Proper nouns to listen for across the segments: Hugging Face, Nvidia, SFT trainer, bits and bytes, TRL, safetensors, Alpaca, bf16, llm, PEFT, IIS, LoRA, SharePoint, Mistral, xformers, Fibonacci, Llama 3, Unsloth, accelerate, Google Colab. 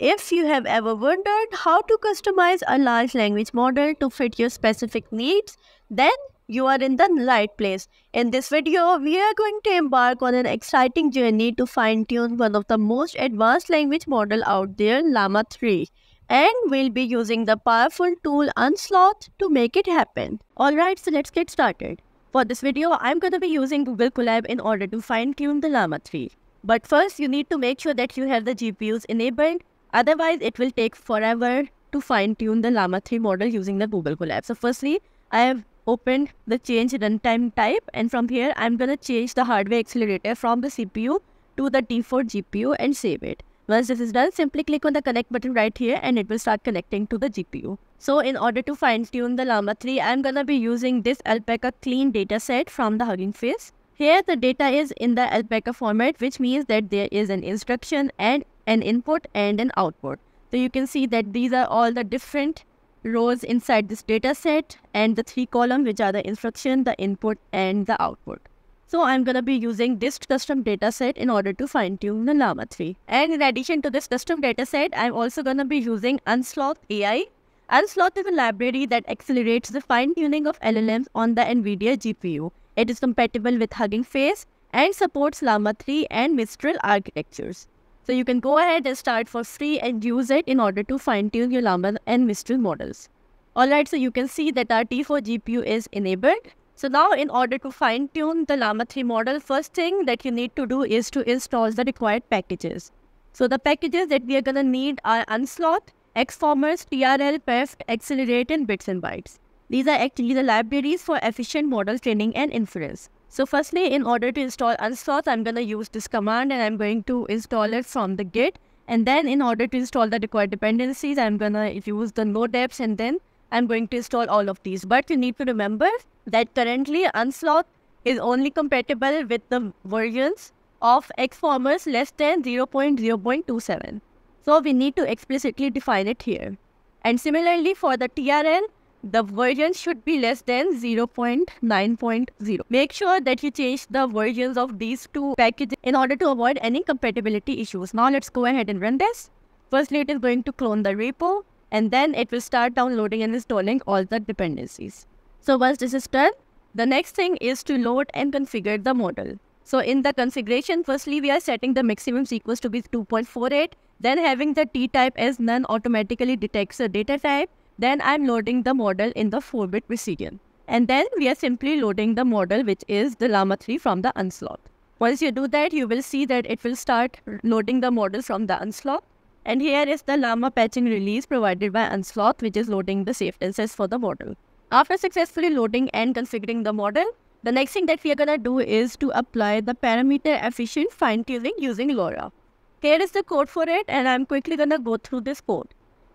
If you have ever wondered how to customize a large language model to fit your specific needs, then you are in the right place. In this video, we are going to embark on an exciting journey to fine-tune one of the most advanced language models out there, Llama 3. And we'll be using the powerful tool Unsloth to make it happen. Alright, so let's get started. For this video, I'm going to be using Google Colab in order to fine-tune the Llama 3. But first, you need to make sure that you have the GPUs enabled. Otherwise, it will take forever to fine-tune the Llama 3 model using the Google Colab. So firstly, I have opened the change runtime type, and from here, I'm going to change the hardware accelerator from the CPU to the default GPU and save it. Once this is done, simply click on the connect button right here and it will start connecting to the GPU. So in order to fine-tune the Llama 3, I'm going to be using this Alpaca clean dataset from the Hugging Face. Here, the data is in the Alpaca format, which means that there is an instruction and an input and an output. So you can see that these are all the different rows inside this data set and the three columns, which are the instruction, the input and the output. So I'm going to be using this custom data set in order to fine tune the Llama 3. And in addition to this custom data set, I'm also going to be using Unsloth AI. Unsloth is a library that accelerates the fine tuning of LLMs on the Nvidia GPU. It is compatible with Hugging Face and supports Llama 3 and Mistral architectures. So you can go ahead and start for free and use it in order to fine-tune your Llama and Mistral models. Alright, so you can see that our T4 GPU is enabled. So now in order to fine-tune the Llama 3 model, first thing that you need to do is to install the required packages. So the packages that we are going to need are Unsloth, xformers, TRL, PEFT, accelerate and bits and bytes. These are actually the libraries for efficient model training and inference. So firstly, in order to install Unsloth, I'm going to use this command and I'm going to install it from the Git. And then in order to install the required dependencies, I'm going to use the nodeaps and then I'm going to install all of these. But you need to remember that currently Unsloth is only compatible with the versions of xformers less than 0.0.27. So we need to explicitly define it here. And similarly for the TRL, the version should be less than 0.9.0. Make sure that you change the versions of these two packages in order to avoid any compatibility issues. Now let's go ahead and run this. Firstly, it is going to clone the repo and then it will start downloading and installing all the dependencies. So once this is done, the next thing is to load and configure the model. So in the configuration, firstly, we are setting the maximum sequence to be 2.48, then having the T-type as none automatically detects the data type. Then I'm loading the model in the 4-bit precision. And then we are simply loading the model, which is the Llama 3 from the Unsloth. Once you do that, you will see that it will start loading the model from the Unsloth. And here is the Llama patching release provided by Unsloth, which is loading the safetensors for the model. After successfully loading and configuring the model, the next thing that we are going to do is to apply the parameter efficient fine tuning using LoRA. Here is the code for it, and I'm quickly going to go through this code.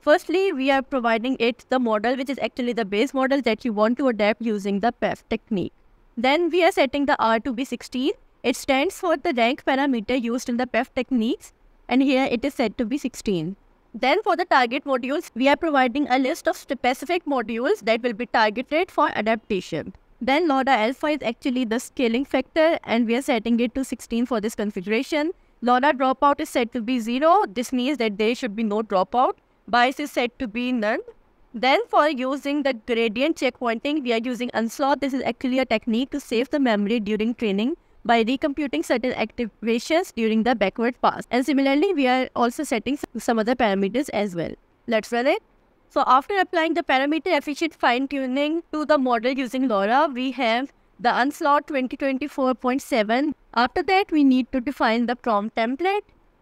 Firstly, we are providing it the model, which is actually the base model that you want to adapt using the PEFT technique. Then we are setting the R to be 16. It stands for the rank parameter used in the PEFT techniques, and here it is set to be 16. Then for the target modules, we are providing a list of specific modules that will be targeted for adaptation. Then LoRA alpha is actually the scaling factor, and we are setting it to 16 for this configuration. LoRA dropout is set to be 0. This means that there should be no dropout. Bias is set to be none. Then for using the gradient checkpointing, we are using Unsloth. This is actually a technique to save the memory during training by recomputing certain activations during the backward pass. And similarly, we are also setting some other parameters as well. Let's run it. So after applying the parameter efficient fine tuning to the model using LoRA, we have the Unsloth 2024.7. After that, we need to define the prompt template.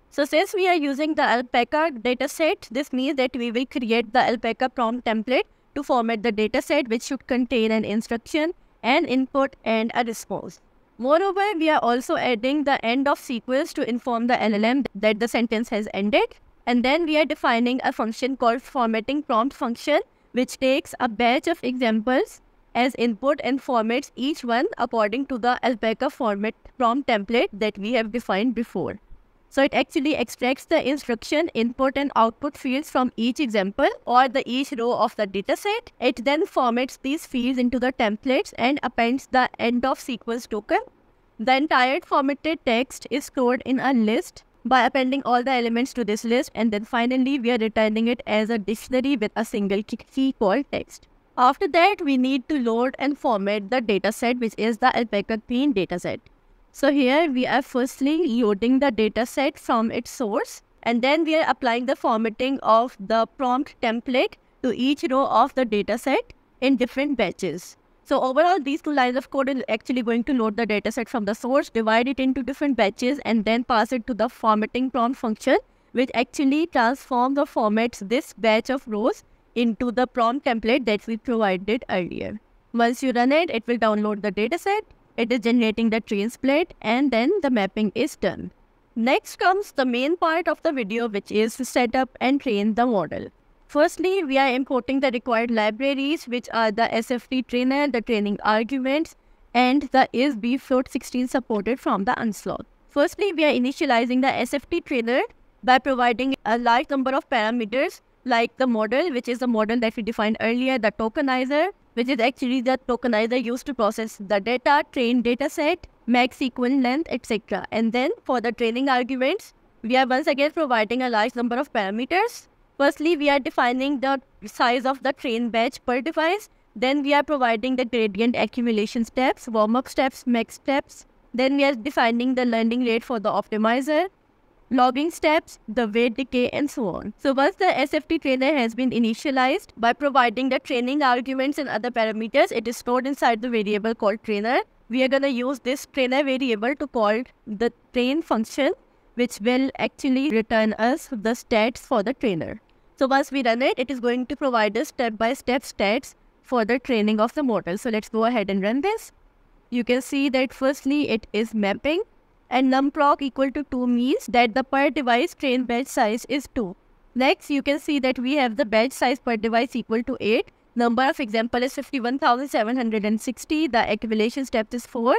So since we are using the Alpaca dataset, this means that we will create the Alpaca prompt template to format the dataset, which should contain an instruction, an input and a response. Moreover, we are also adding the end of sequence to inform the LLM that the sentence has ended. And then we are defining a function called formatting prompt function, which takes a batch of examples as input and formats each one according to the Alpaca format prompt template that we have defined before. So it actually extracts the instruction, input and output fields from each example or the each row of the dataset. It then formats these fields into the templates and appends the end of sequence token. The entire formatted text is stored in a list by appending all the elements to this list, and then finally we are returning it as a dictionary with a single key called text. After that, we need to load and format the dataset, which is the Alpaca Green dataset. So here we are firstly loading the dataset from its source, and then we are applying the formatting of the prompt template to each row of the dataset in different batches. So overall, these two lines of code are actually going to load the dataset from the source, divide it into different batches, and then pass it to the formatting prompt function, which actually transforms or formats this batch of rows into the prompt template that we provided earlier. Once you run it, it will download the dataset. It is generating the train split, and then the mapping is done. Next comes the main part of the video, which is to set up and train the model. Firstly, we are importing the required libraries, which are the SFT trainer, the training arguments, and the is bf16 supported from the Unsloth. Firstly, we are initializing the SFT trainer by providing a large number of parameters like the model, which is the model that we defined earlier, the tokenizer, which is actually the tokenizer used to process the data, train dataset, max sequence length, etc. And then for the training arguments, we are once again providing a large number of parameters. Firstly, we are defining the size of the train batch per device. Then we are providing the gradient accumulation steps, warm-up steps, max steps. Then we are defining the learning rate for the optimizer, logging steps, the weight decay, and so on. So once the SFT trainer has been initialized by providing the training arguments and other parameters, it is stored inside the variable called trainer. We are going to use this trainer variable to call the train function, which will actually return us the stats for the trainer. So once we run it, it is going to provide us step-by-step stats for the training of the model. So let's go ahead and run this. You can see that firstly it is mapping, and numproc equal to 2 means that the per device train batch size is 2. Next, you can see that we have the batch size per device equal to 8. Number of example is 51,760. The accumulation step is 4.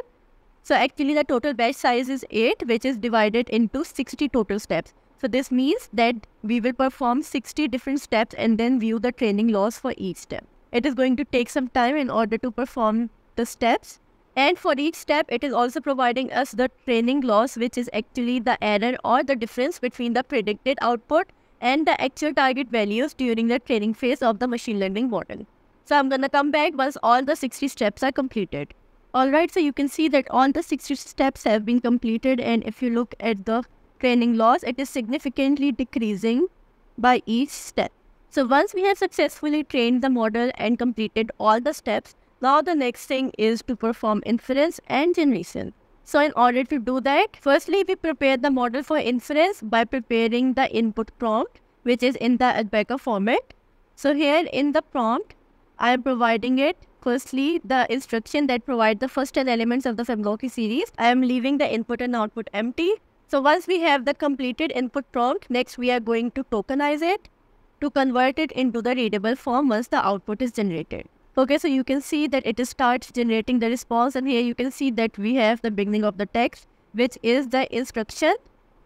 So actually the total batch size is 8, which is divided into 60 total steps. So this means that we will perform 60 different steps and then view the training loss for each step. It is going to take some time in order to perform the steps. And for each step, it is also providing us the training loss, which is actually the error or the difference between the predicted output and the actual target values during the training phase of the machine learning model. So I'm going to come back once all the 60 steps are completed. Alright, so you can see that all the 60 steps have been completed, and if you look at the training loss, it is significantly decreasing by each step. So once we have successfully trained the model and completed all the steps, now the next thing is to perform inference and generation. So in order to do that, firstly we prepare the model for inference by preparing the input prompt, which is in the Alpaca format. So here in the prompt, I am providing it firstly the instruction that provide the first 10 elements of the Fibonacci series. I am leaving the input and output empty. So once we have the completed input prompt, next we are going to tokenize it to convert it into the readable form once the output is generated. Okay, so you can see that it starts generating the response, and here you can see that we have the beginning of the text, which is the instruction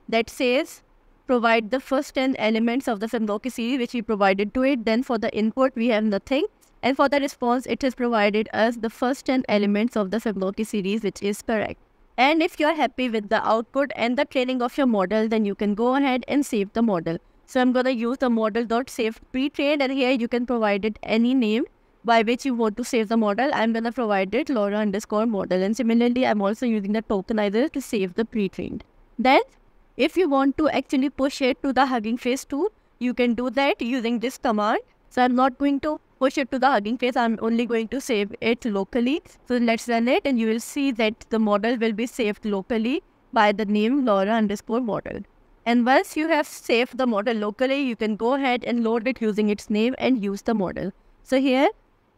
that says provide the first 10 elements of the Fibonacci series, which we provided to it. Then for the input we have nothing. And for the response, it has provided us the first 10 elements of the Fibonacci series, which is correct. And if you are happy with the output and the training of your model, then you can go ahead and save the model. So I'm going to use the model.saved pre-trained, and here you can provide it any name by which you want to save the model. I'm going to provide it LoRA_model, and similarly I'm also using the tokenizer to save the pre-trained. Then if you want to actually push it to the Hugging Face tool, you can do that using this command. So I'm not going to push it to the Hugging Face, I'm only going to save it locally. So let's run it, and you will see that the model will be saved locally by the name LoRA_model. And once you have saved the model locally, you can go ahead and load it using its name and use the model. So here,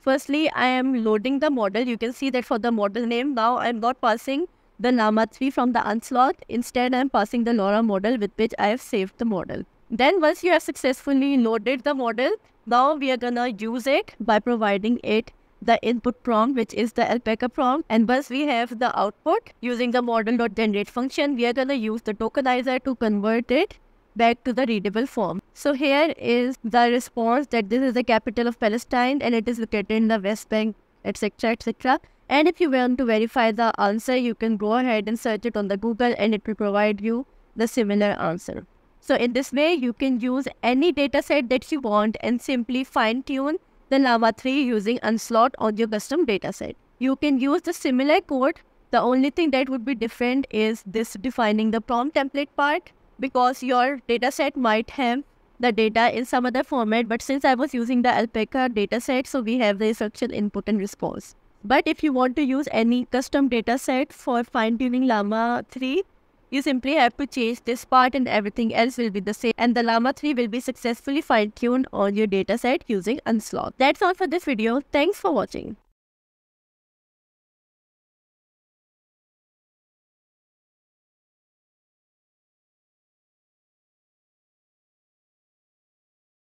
firstly, I am loading the model. You can see that for the model name, now I'm not passing the Llama 3 from the Unsloth. Instead, I'm passing the LoRA model with which I have saved the model. Then once you have successfully loaded the model, now we are gonna use it by providing it the input prompt, which is the Alpaca prompt. And once we have the output using the model.generate function, we are gonna use the tokenizer to convert it back to the readable form. So here is the response that this is the capital of Palestine and it is located in the West Bank, etc., etc. And if you want to verify the answer, you can go ahead and search it on the Google, and it will provide you the similar answer. So in this way, you can use any data set that you want and simply fine-tune the Llama 3 using Unsloth on your custom data set. You can use the similar code. The only thing that would be different is this defining the prompt template part, because your data set might have the data in some other format, but since I was using the Alpaca data set, so we have the instruction input and response. But if you want to use any custom data set for fine-tuning Llama 3, you simply have to change this part and everything else will be the same, and the Llama 3 will be successfully fine-tuned on your data set using Unsloth. That's all for this video. Thanks for watching.